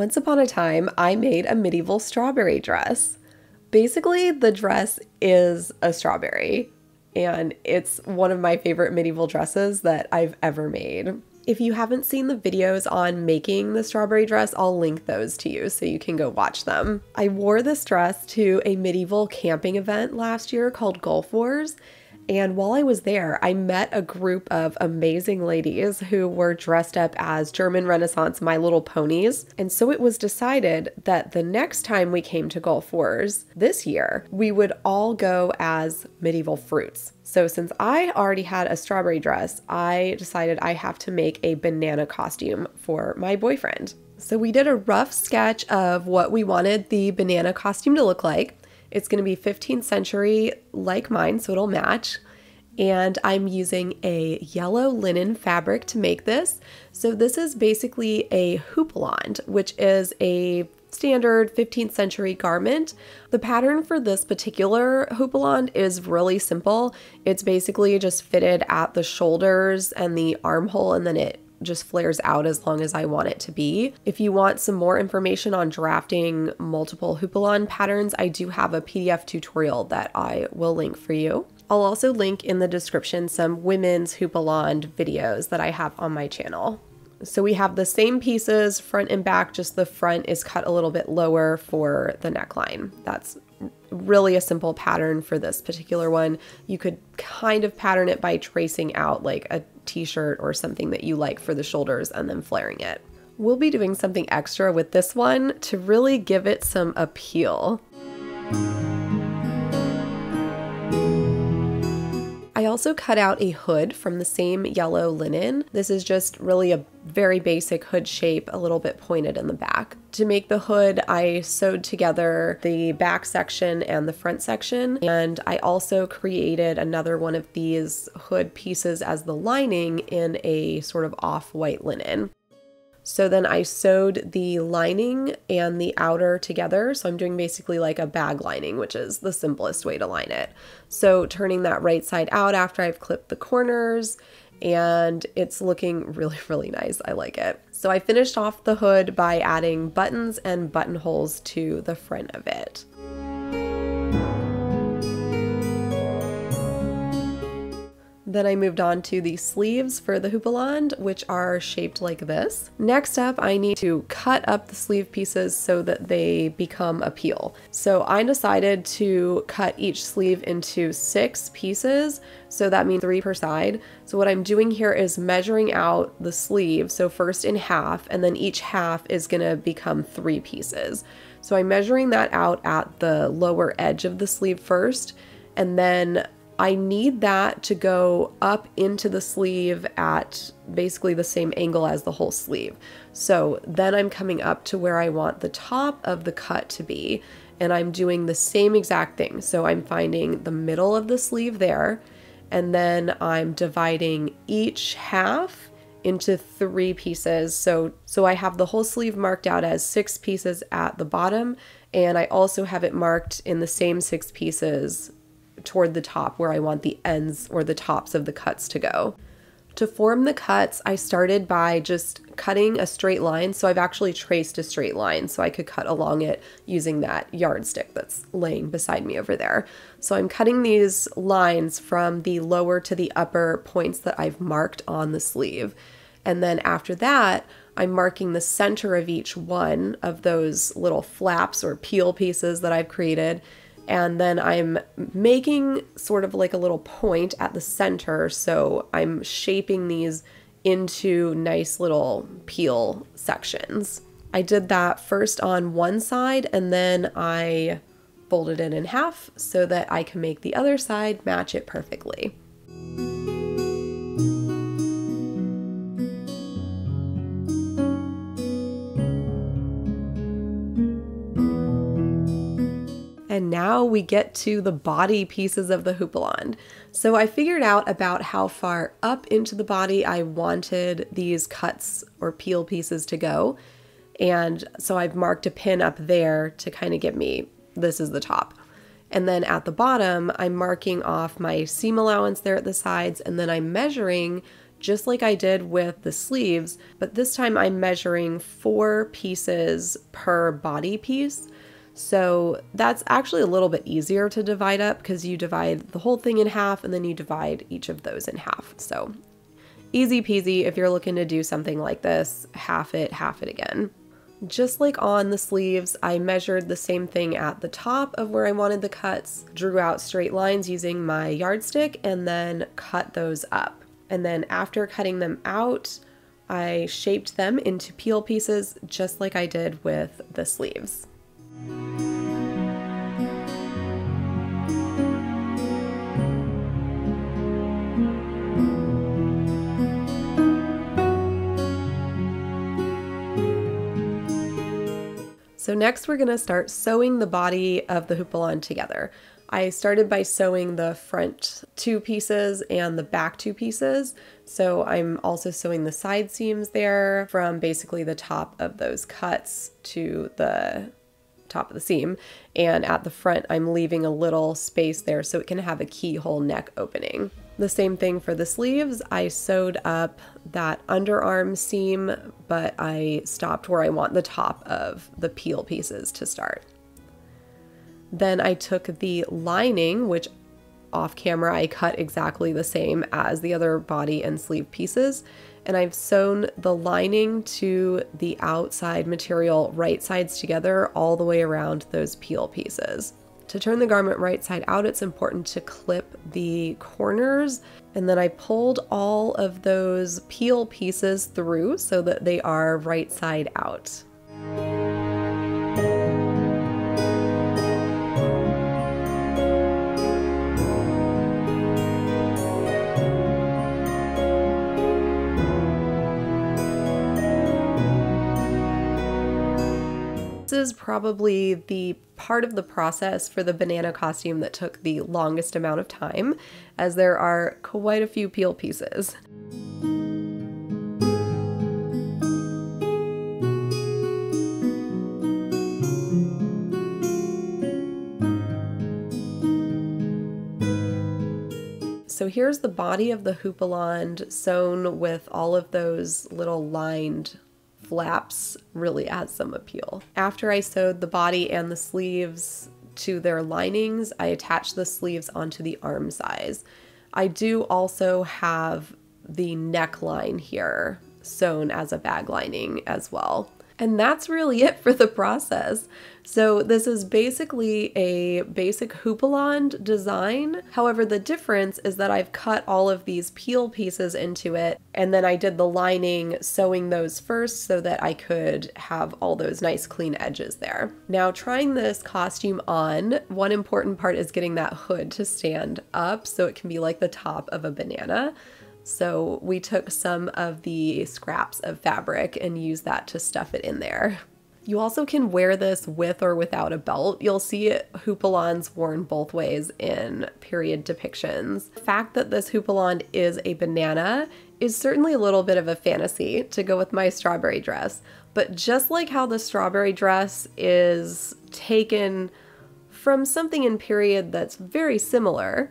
once upon a time, I made a medieval strawberry dress. Basically, the dress is a strawberry, and it's one of my favorite medieval dresses that I've ever made. If you haven't seen the videos on making the strawberry dress, I'll link those to you so you can go watch them. I wore this dress to a medieval camping event last year called Gulf Wars, and while I was there, I met a group of amazing ladies who were dressed up as German Renaissance My Little Ponies. And so it was decided that the next time we came to Gulf Wars this year, we would all go as medieval fruits. So since I already had a strawberry dress, I decided I have to make a banana costume for my boyfriend. So we did a rough sketch of what we wanted the banana costume to look like. It's going to be 15th century like mine, so it'll match. And I'm using a yellow linen fabric to make this. So this is basically a houppelande, which is a standard 15th century garment. The pattern for this particular houppelande is really simple. It's basically just fitted at the shoulders and the armhole, and then it just flares out as long as I want it to be. If you want some more information on drafting multiple houppelande patterns, I do have a PDF tutorial that I will link for you. I'll also link in the description some women's houppelande videos that I have on my channel. So we have the same pieces, front and back, just the front is cut a little bit lower for the neckline. That's really a simple pattern for this particular one. You could kind of pattern it by tracing out like a t-shirt or something that you like for the shoulders and then flaring it. We'll be doing something extra with this one to really give it some appeal. I also cut out a hood from the same yellow linen. This is just really a very basic hood shape, a little bit pointed in the back. To make the hood, I sewed together the back section and the front section, and I also created another one of these hood pieces as the lining in a sort of off-white linen. So then I sewed the lining and the outer together. So I'm doing basically like a bag lining, which is the simplest way to line it. So turning that right side out after I've clipped the corners, and it's looking really, really nice. I like it. So I finished off the hood by adding buttons and buttonholes to the front of it. Then I moved on to the sleeves for the houppelande, which are shaped like this. Next up, I need to cut up the sleeve pieces so that they become a peel. So I decided to cut each sleeve into 6 pieces, so that means 3 per side. So what I'm doing here is measuring out the sleeve, so first in half, and then each half is gonna become 3 pieces. So I'm measuring that out at the lower edge of the sleeve first, and then I need that to go up into the sleeve at basically the same angle as the whole sleeve. So then I'm coming up to where I want the top of the cut to be, and I'm doing the same exact thing. So I'm finding the middle of the sleeve there, and then I'm dividing each half into 3 pieces. So I have the whole sleeve marked out as 6 pieces at the bottom, and I also have it marked in the same 6 pieces toward the top where I want the ends or the tops of the cuts to go. To form the cuts, I started by just cutting a straight line. So I've actually traced a straight line so I could cut along it using that yardstick that's laying beside me over there. So I'm cutting these lines from the lower to the upper points that I've marked on the sleeve. And then after that, I'm marking the center of each one of those little flaps or peel pieces that I've created. And then I'm making sort of like a little point at the center, so I'm shaping these into nice little peel sections. I did that first on one side, and then I folded it in half so that I can make the other side match it perfectly. And now we get to the body pieces of the houppelande. So I figured out about how far up into the body I wanted these cuts or peel pieces to go. And so I've marked a pin up there to kind of give me, this is the top. And then at the bottom, I'm marking off my seam allowance there at the sides, and then I'm measuring just like I did with the sleeves, but this time I'm measuring 4 pieces per body piece. So that's actually a little bit easier to divide up because you divide the whole thing in half and then you divide each of those in half. So easy peasy if you're looking to do something like this, half it again. Just like on the sleeves, I measured the same thing at the top of where I wanted the cuts, drew out straight lines using my yardstick, and then cut those up. And then after cutting them out, I shaped them into peel pieces just like I did with the sleeves. So next we're going to start sewing the body of the houppelande together. I started by sewing the front 2 pieces and the back 2 pieces. So I'm also sewing the side seams there from basically the top of those cuts to the top of the seam. And at the front, I'm leaving a little space there so it can have a keyhole neck opening. The same thing for the sleeves. I sewed up that underarm seam, but I stopped where I want the top of the peel pieces to start. Then I took the lining, which off camera I cut exactly the same as the other body and sleeve pieces, and I've sewn the lining to the outside material right sides together all the way around those peel pieces. To turn the garment right side out, it's important to clip the corners, and then I pulled all of those peel pieces through so that they are right side out. This is probably the part of the process for the banana costume that took the longest amount of time, as there are quite a few peel pieces. So here's the body of the houppelande sewn with all of those little lined flaps. Really adds some appeal. After I sewed the body and the sleeves to their linings, I attached the sleeves onto the arm size. I do also have the neckline here sewn as a bag lining as well. And that's really it for the process. So this is basically a basic houppelande design. However, the difference is that I've cut all of these peel pieces into it, and then I did the lining, sewing those first so that I could have all those nice clean edges there. Now, trying this costume on, one important part is getting that hood to stand up so it can be like the top of a banana. So we took some of the scraps of fabric and used that to stuff it in there. You also can wear this with or without a belt. You'll see houppelande worn both ways in period depictions. The fact that this houppelande is a banana is certainly a little bit of a fantasy to go with my strawberry dress, but just like how the strawberry dress is taken from something in period that's very similar,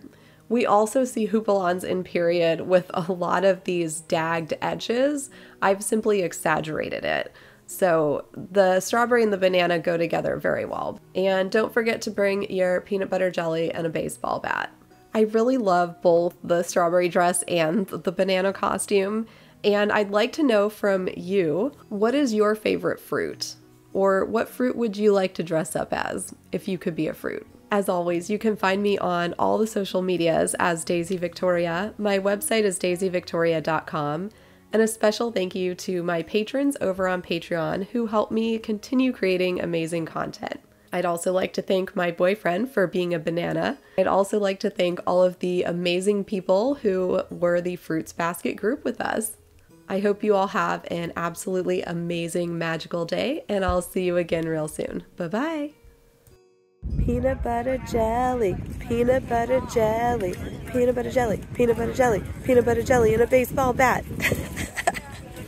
we also see houppelande in period with a lot of these dagged edges. I've simply exaggerated it. So the strawberry and the banana go together very well. And don't forget to bring your peanut butter jelly and a baseball bat. I really love both the strawberry dress and the banana costume. And I'd like to know from you, what is your favorite fruit? Or what fruit would you like to dress up as if you could be a fruit? As always, you can find me on all the social medias as Daisy Victoria. My website is daisyvictoria.com. And a special thank you to my patrons over on Patreon who help me continue creating amazing content. I'd also like to thank my boyfriend for being a banana. I'd also like to thank all of the amazing people who were the Fruits Basket group with us. I hope you all have an absolutely amazing, magical day, and I'll see you again real soon. Bye-bye! Peanut butter jelly, peanut butter jelly, peanut butter jelly, peanut butter jelly, peanut butter jelly, and a baseball bat.